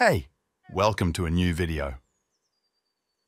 Hey, welcome to a new video.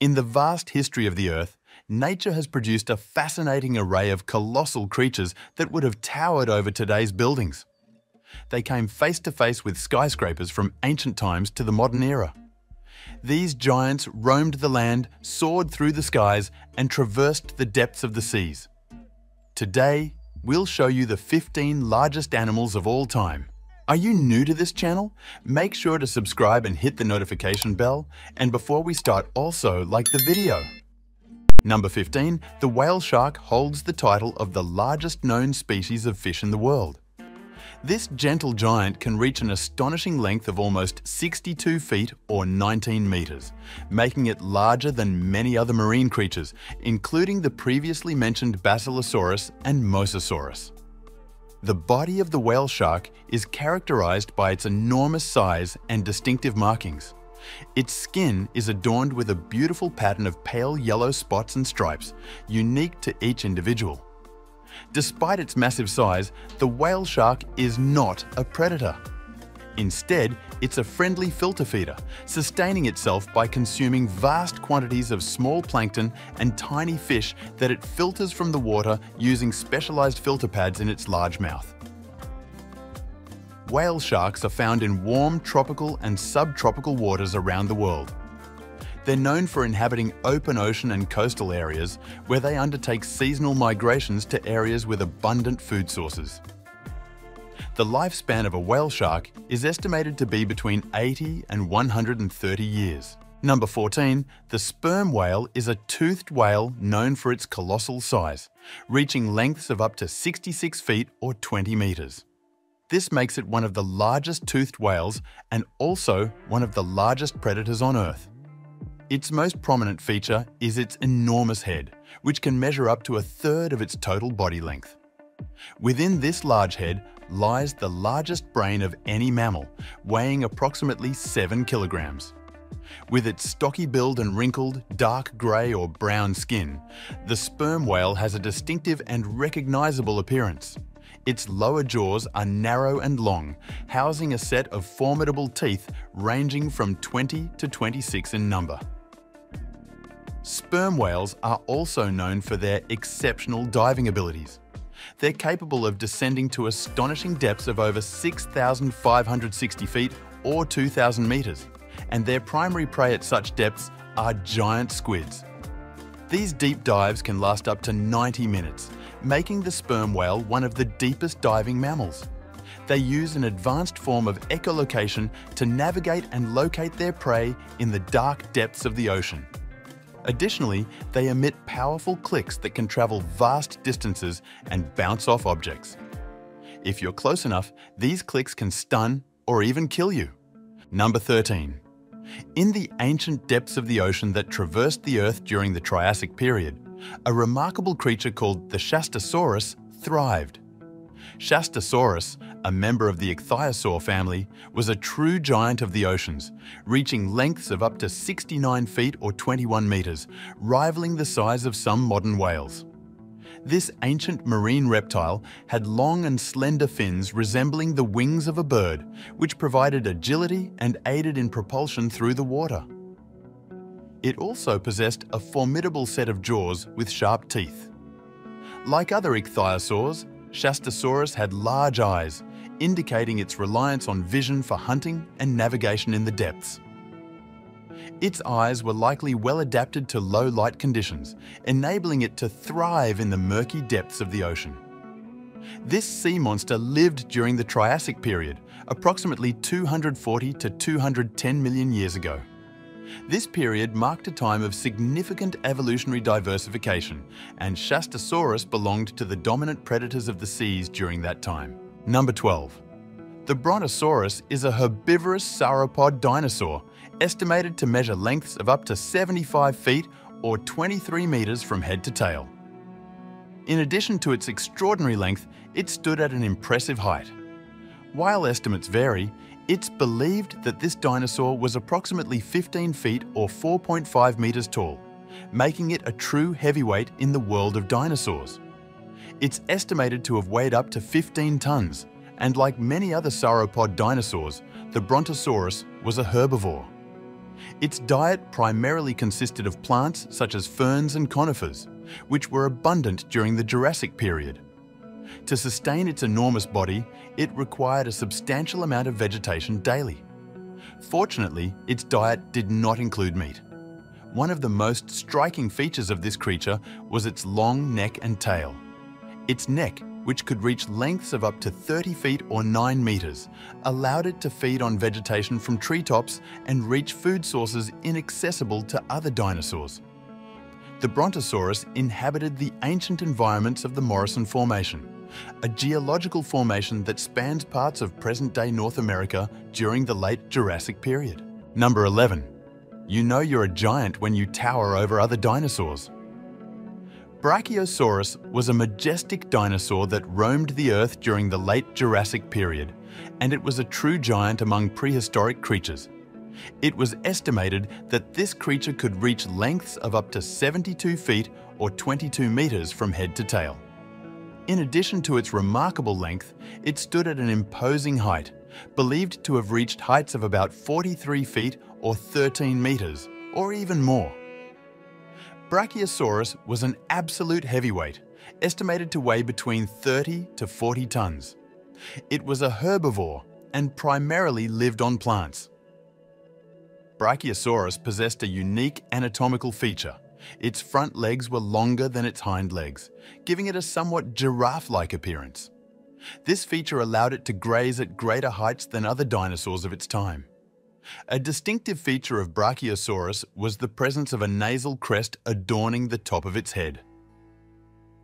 In the vast history of the Earth, nature has produced a fascinating array of colossal creatures that would have towered over today's buildings. They came face to face with skyscrapers from ancient times to the modern era. These giants roamed the land, soared through the skies, and traversed the depths of the seas. Today, we'll show you the 15 largest animals of all time. Are you new to this channel? Make sure to subscribe and hit the notification bell. And before we start, also like the video. Number 15, the whale shark holds the title of the largest known species of fish in the world. This gentle giant can reach an astonishing length of almost 62 feet or 19 meters, making it larger than many other marine creatures, including the previously mentioned Basilosaurus and Mosasaurus. The body of the whale shark is characterized by its enormous size and distinctive markings. Its skin is adorned with a beautiful pattern of pale yellow spots and stripes, unique to each individual. Despite its massive size, the whale shark is not a predator. Instead, it's a friendly filter feeder, sustaining itself by consuming vast quantities of small plankton and tiny fish that it filters from the water using specialized filter pads in its large mouth. Whale sharks are found in warm tropical and subtropical waters around the world. They're known for inhabiting open ocean and coastal areas, where they undertake seasonal migrations to areas with abundant food sources. The lifespan of a whale shark is estimated to be between 80 and 130 years. Number 14, the sperm whale is a toothed whale known for its colossal size, reaching lengths of up to 66 feet or 20 meters. This makes it one of the largest toothed whales and also one of the largest predators on Earth. Its most prominent feature is its enormous head, which can measure up to a third of its total body length. Within this large head lies the largest brain of any mammal, weighing approximately 7 kilograms. With its stocky build and wrinkled, dark grey or brown skin, the sperm whale has a distinctive and recognizable appearance. Its lower jaws are narrow and long, housing a set of formidable teeth ranging from 20 to 26 in number. Sperm whales are also known for their exceptional diving abilities. They're capable of descending to astonishing depths of over 6,560 feet or 2,000 meters, and their primary prey at such depths are giant squids. These deep dives can last up to 90 minutes, making the sperm whale one of the deepest diving mammals. They use an advanced form of echolocation to navigate and locate their prey in the dark depths of the ocean. Additionally, they emit powerful clicks that can travel vast distances and bounce off objects. If you're close enough, these clicks can stun or even kill you. Number 13. In the ancient depths of the ocean that traversed the Earth during the Triassic period, a remarkable creature called the Shastasaurus thrived. Shastasaurus, a member of the ichthyosaur family, was a true giant of the oceans, reaching lengths of up to 69 feet or 21 meters, rivaling the size of some modern whales. This ancient marine reptile had long and slender fins resembling the wings of a bird, which provided agility and aided in propulsion through the water. It also possessed a formidable set of jaws with sharp teeth. Like other ichthyosaurs, Shastasaurus had large eyes, indicating its reliance on vision for hunting and navigation in the depths. Its eyes were likely well adapted to low light conditions, enabling it to thrive in the murky depths of the ocean. This sea monster lived during the Triassic period, approximately 240 to 210 million years ago. This period marked a time of significant evolutionary diversification, and Shastasaurus belonged to the dominant predators of the seas during that time. Number 12. The Brontosaurus is a herbivorous sauropod dinosaur, estimated to measure lengths of up to 75 feet or 23 meters from head to tail. In addition to its extraordinary length, it stood at an impressive height. While estimates vary, it's believed that this dinosaur was approximately 15 feet or 4.5 meters tall, making it a true heavyweight in the world of dinosaurs. It's estimated to have weighed up to 15 tons, and like many other sauropod dinosaurs, the Brontosaurus was a herbivore. Its diet primarily consisted of plants such as ferns and conifers, which were abundant during the Jurassic period. To sustain its enormous body, it required a substantial amount of vegetation daily. Fortunately, its diet did not include meat. One of the most striking features of this creature was its long neck and tail. Its neck, which could reach lengths of up to 30 feet or 9 meters, allowed it to feed on vegetation from treetops and reach food sources inaccessible to other dinosaurs. The Brontosaurus inhabited the ancient environments of the Morrison Formation, a geological formation that spans parts of present-day North America during the late Jurassic period. Number 11. You know you're a giant when you tower over other dinosaurs. Brachiosaurus was a majestic dinosaur that roamed the Earth during the late Jurassic period, and it was a true giant among prehistoric creatures. It was estimated that this creature could reach lengths of up to 72 feet or 22 meters from head to tail. In addition to its remarkable length, it stood at an imposing height, believed to have reached heights of about 43 feet or 13 meters, or even more. Brachiosaurus was an absolute heavyweight, estimated to weigh between 30 to 40 tons. It was a herbivore and primarily lived on plants. Brachiosaurus possessed a unique anatomical feature. Its front legs were longer than its hind legs, giving it a somewhat giraffe-like appearance. This feature allowed it to graze at greater heights than other dinosaurs of its time. A distinctive feature of Brachiosaurus was the presence of a nasal crest adorning the top of its head.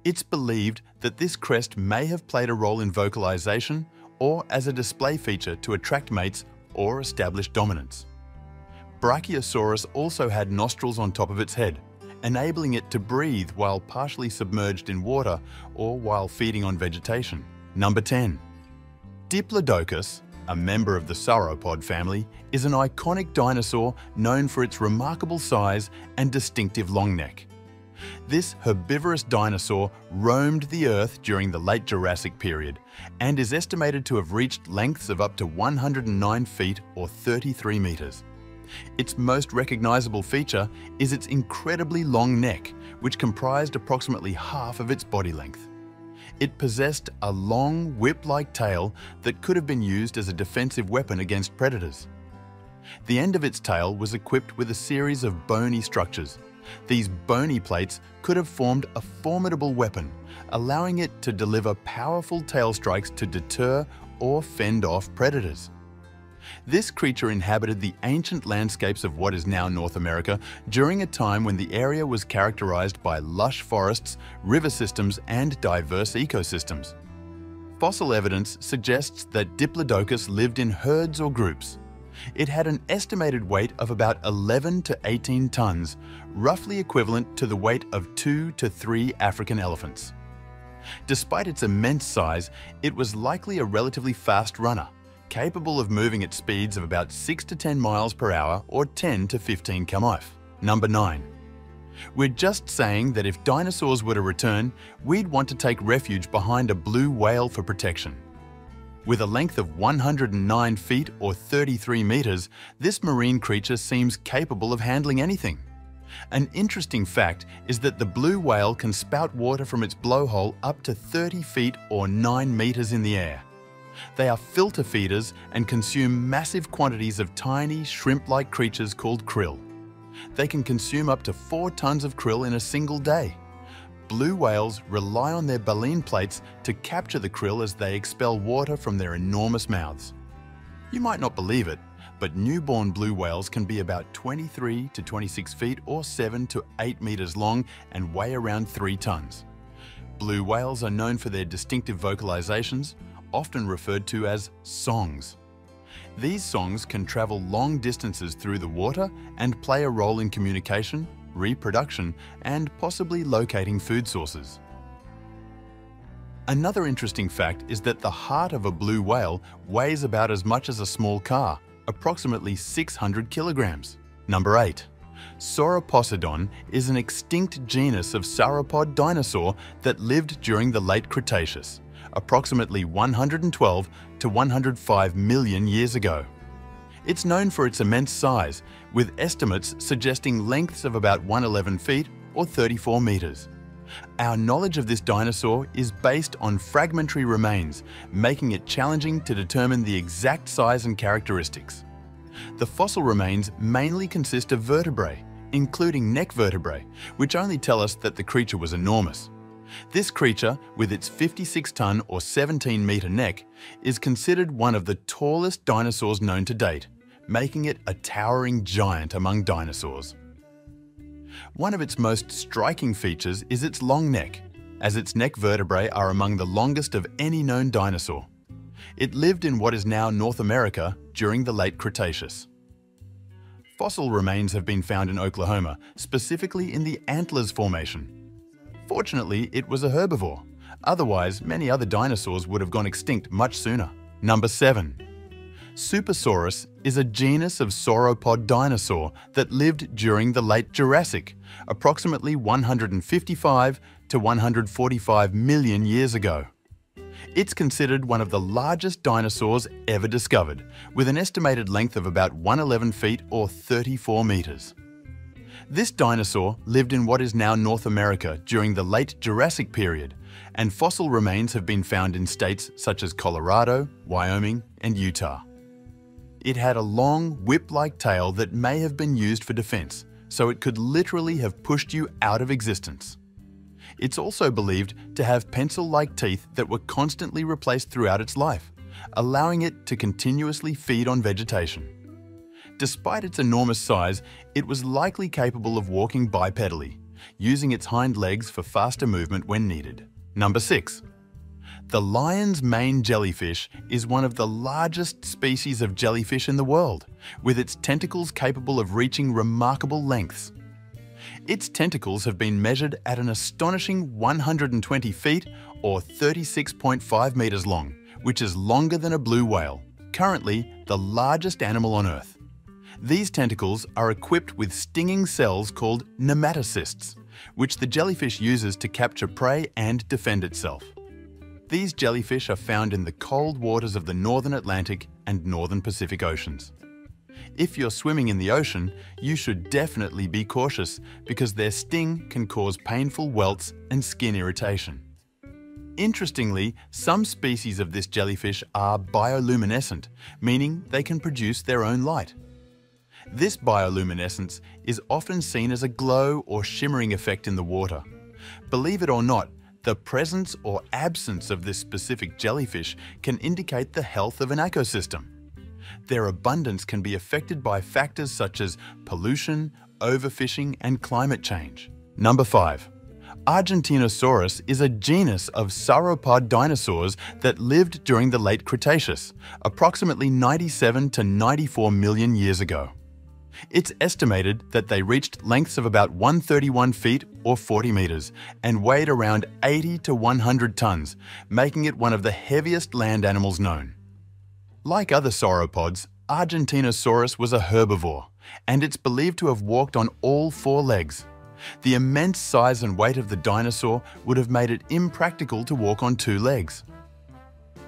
It's believed that this crest may have played a role in vocalization or as a display feature to attract mates or establish dominance. Brachiosaurus also had nostrils on top of its head, enabling it to breathe while partially submerged in water or while feeding on vegetation. Number 10. Diplodocus, a member of the sauropod family, is an iconic dinosaur known for its remarkable size and distinctive long neck. This herbivorous dinosaur roamed the Earth during the late Jurassic period and is estimated to have reached lengths of up to 109 feet or 33 meters. Its most recognizable feature is its incredibly long neck, which comprised approximately half of its body length. It possessed a long, whip-like tail that could have been used as a defensive weapon against predators. The end of its tail was equipped with a series of bony structures. These bony plates could have formed a formidable weapon, allowing it to deliver powerful tail strikes to deter or fend off predators. This creature inhabited the ancient landscapes of what is now North America during a time when the area was characterized by lush forests, river systems, and diverse ecosystems. Fossil evidence suggests that Diplodocus lived in herds or groups. It had an estimated weight of about 11 to 18 tons, roughly equivalent to the weight of 2 to 3 African elephants. Despite its immense size, it was likely a relatively fast runner, capable of moving at speeds of about 6 to 10 miles per hour or 10 to 15 km/h. Number 9. We're just saying that if dinosaurs were to return, we'd want to take refuge behind a blue whale for protection. With a length of 109 feet or 33 meters, this marine creature seems capable of handling anything. An interesting fact is that the blue whale can spout water from its blowhole up to 30 feet or 9 meters in the air. They are filter feeders and consume massive quantities of tiny, shrimp-like creatures called krill. They can consume up to 4 tons of krill in a single day. Blue whales rely on their baleen plates to capture the krill as they expel water from their enormous mouths. You might not believe it, but newborn blue whales can be about 23 to 26 feet or 7 to 8 meters long and weigh around 3 tons. Blue whales are known for their distinctive vocalizations, often referred to as songs. These songs can travel long distances through the water and play a role in communication, reproduction, and possibly locating food sources. Another interesting fact is that the heart of a blue whale weighs about as much as a small car, approximately 600 kilograms. Number 8. Sauroposeidon is an extinct genus of sauropod dinosaur that lived during the late Cretaceous, approximately 112 to 105 million years ago. It's known for its immense size, with estimates suggesting lengths of about 111 feet or 34 meters. Our knowledge of this dinosaur is based on fragmentary remains, making it challenging to determine the exact size and characteristics. The fossil remains mainly consist of vertebrae, including neck vertebrae, which only tell us that the creature was enormous. This creature, with its 56-ton or 17-meter neck, is considered one of the tallest dinosaurs known to date, making it a towering giant among dinosaurs. One of its most striking features is its long neck, as its neck vertebrae are among the longest of any known dinosaur. It lived in what is now North America during the late Cretaceous. Fossil remains have been found in Oklahoma, specifically in the Antlers Formation. Fortunately, it was a herbivore. Otherwise, many other dinosaurs would have gone extinct much sooner. Number 7. Supersaurus is a genus of sauropod dinosaur that lived during the late Jurassic, approximately 155 to 145 million years ago. It's considered one of the largest dinosaurs ever discovered, with an estimated length of about 111 feet or 34 meters. This dinosaur lived in what is now North America during the late Jurassic period, and fossil remains have been found in states such as Colorado, Wyoming, and Utah. It had a long, whip-like tail that may have been used for defense, so it could literally have pushed you out of existence. It's also believed to have pencil-like teeth that were constantly replaced throughout its life, allowing it to continuously feed on vegetation. Despite its enormous size, it was likely capable of walking bipedally, using its hind legs for faster movement when needed. Number 6. The lion's mane jellyfish is one of the largest species of jellyfish in the world, with its tentacles capable of reaching remarkable lengths. Its tentacles have been measured at an astonishing 120 feet or 36.5 meters long, which is longer than a blue whale, currently the largest animal on Earth. These tentacles are equipped with stinging cells called nematocysts, which the jellyfish uses to capture prey and defend itself. These jellyfish are found in the cold waters of the northern Atlantic and northern Pacific Oceans. If you're swimming in the ocean, you should definitely be cautious because their sting can cause painful welts and skin irritation. Interestingly, some species of this jellyfish are bioluminescent, meaning they can produce their own light. This bioluminescence is often seen as a glow or shimmering effect in the water. Believe it or not, the presence or absence of this specific jellyfish can indicate the health of an ecosystem. Their abundance can be affected by factors such as pollution, overfishing, and climate change. Number 5. Argentinosaurus is a genus of sauropod dinosaurs that lived during the late Cretaceous, approximately 97 to 94 million years ago. It's estimated that they reached lengths of about 131 feet or 40 meters and weighed around 80 to 100 tons, making it one of the heaviest land animals known. Like other sauropods, Argentinosaurus was a herbivore, and it's believed to have walked on all four legs. The immense size and weight of the dinosaur would have made it impractical to walk on two legs.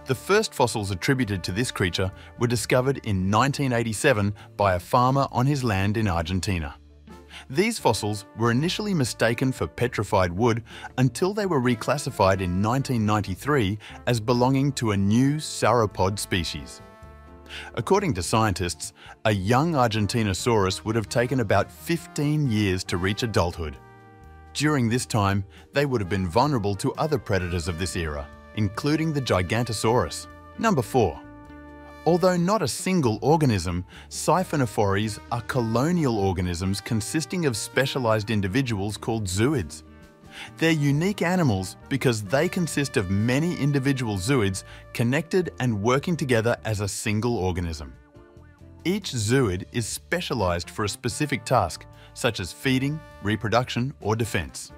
The first fossils attributed to this creature were discovered in 1987 by a farmer on his land in Argentina. These fossils were initially mistaken for petrified wood until they were reclassified in 1993 as belonging to a new sauropod species. According to scientists, a young Argentinosaurus would have taken about 15 years to reach adulthood. During this time, they would have been vulnerable to other predators of this era, including the Gigantosaurus. Number 4. Although not a single organism, siphonophores are colonial organisms consisting of specialized individuals called zooids. They're unique animals because they consist of many individual zooids connected and working together as a single organism. Each zooid is specialized for a specific task, such as feeding, reproduction, or defense.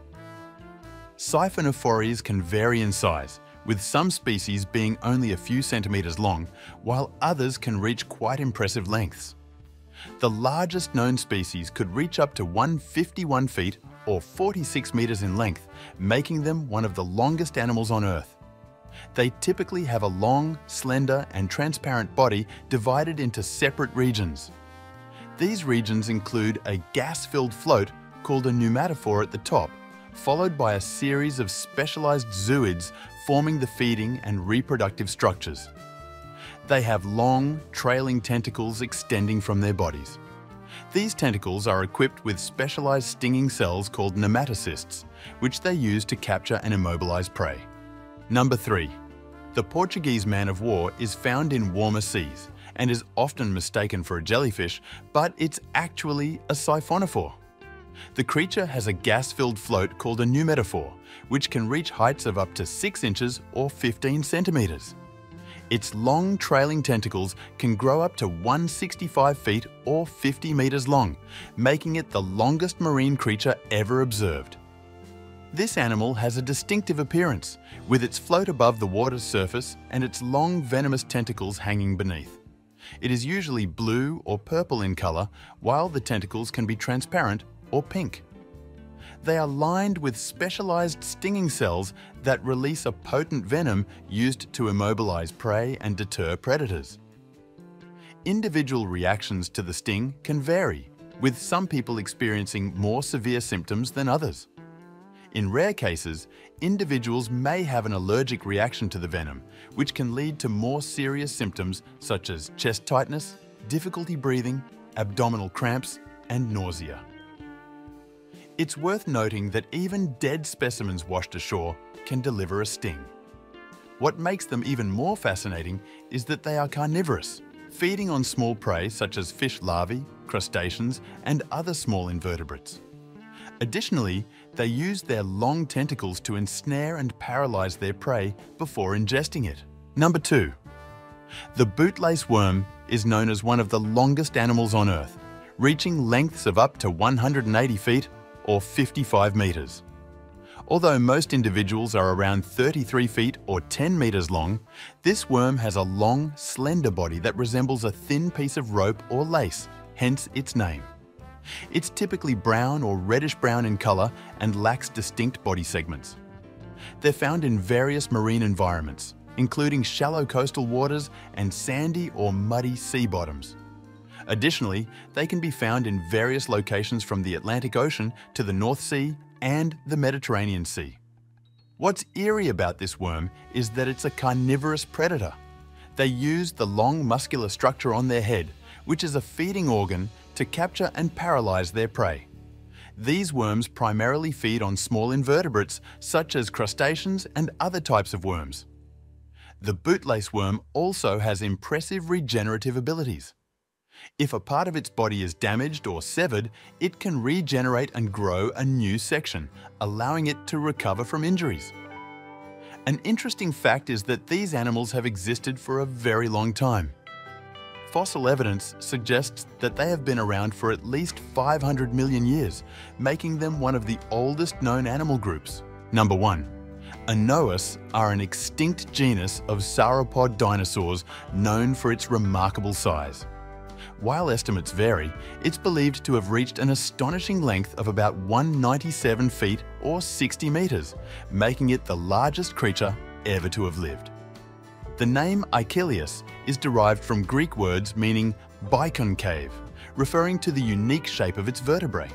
Siphonophores can vary in size, with some species being only a few centimeters long, while others can reach quite impressive lengths. The largest known species could reach up to 151 feet or 46 meters in length, making them one of the longest animals on Earth. They typically have a long, slender, and transparent body divided into separate regions. These regions include a gas-filled float called a pneumatophore at the top, followed by a series of specialized zooids forming the feeding and reproductive structures. They have long, trailing tentacles extending from their bodies. These tentacles are equipped with specialized stinging cells called nematocysts, which they use to capture and immobilize prey. Number 3. The Portuguese man of war is found in warmer seas and is often mistaken for a jellyfish, but it's actually a siphonophore. The creature has a gas-filled float called a pneumatophore, which can reach heights of up to 6 inches or 15 centimeters. Its long trailing tentacles can grow up to 165 feet or 50 meters long, making it the longest marine creature ever observed. This animal has a distinctive appearance, with its float above the water's surface and its long venomous tentacles hanging beneath. It is usually blue or purple in color, while the tentacles can be transparent or pink. They are lined with specialized stinging cells that release a potent venom used to immobilize prey and deter predators. Individual reactions to the sting can vary, with some people experiencing more severe symptoms than others. In rare cases, individuals may have an allergic reaction to the venom, which can lead to more serious symptoms such as chest tightness, difficulty breathing, abdominal cramps, and nausea. It's worth noting that even dead specimens washed ashore can deliver a sting. What makes them even more fascinating is that they are carnivorous, feeding on small prey such as fish larvae, crustaceans, and other small invertebrates. Additionally, they use their long tentacles to ensnare and paralyze their prey before ingesting it. Number 2. The bootlace worm is known as one of the longest animals on Earth, reaching lengths of up to 180 feet or 55 meters. Although most individuals are around 33 feet or 10 meters long, this worm has a long, slender body that resembles a thin piece of rope or lace, hence its name. It's typically brown or reddish-brown in color and lacks distinct body segments. They're found in various marine environments, including shallow coastal waters and sandy or muddy sea bottoms. Additionally, they can be found in various locations from the Atlantic Ocean to the North Sea and the Mediterranean Sea. What's eerie about this worm is that it's a carnivorous predator. They use the long muscular structure on their head, which is a feeding organ, to capture and paralyze their prey. These worms primarily feed on small invertebrates such as crustaceans and other types of worms. The bootlace worm also has impressive regenerative abilities. If a part of its body is damaged or severed, it can regenerate and grow a new section, allowing it to recover from injuries. An interesting fact is that these animals have existed for a very long time. Fossil evidence suggests that they have been around for at least 500 million years, making them one of the oldest known animal groups. Number 1. Anoas are an extinct genus of sauropod dinosaurs known for its remarkable size. While estimates vary, it's believed to have reached an astonishing length of about 197 feet or 60 meters, making it the largest creature ever to have lived. The name Ichthyosaur is derived from Greek words meaning biconcave, referring to the unique shape of its vertebrae.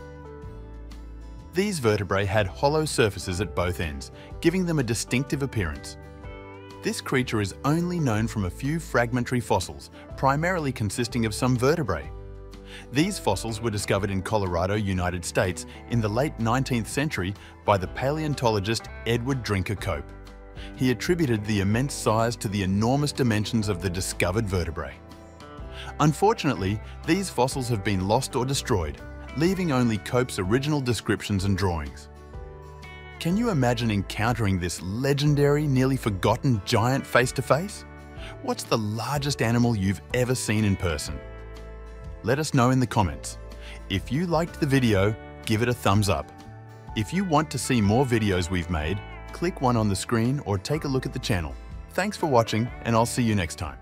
These vertebrae had hollow surfaces at both ends, giving them a distinctive appearance. This creature is only known from a few fragmentary fossils, primarily consisting of some vertebrae. These fossils were discovered in Colorado, United States, in the late 19th century by the paleontologist Edward Drinker Cope. He attributed the immense size to the enormous dimensions of the discovered vertebrae. Unfortunately, these fossils have been lost or destroyed, leaving only Cope's original descriptions and drawings. Can you imagine encountering this legendary, nearly forgotten giant face-to-face? What's the largest animal you've ever seen in person? Let us know in the comments. If you liked the video, give it a thumbs up. If you want to see more videos we've made, click one on the screen or take a look at the channel. Thanks for watching, and I'll see you next time.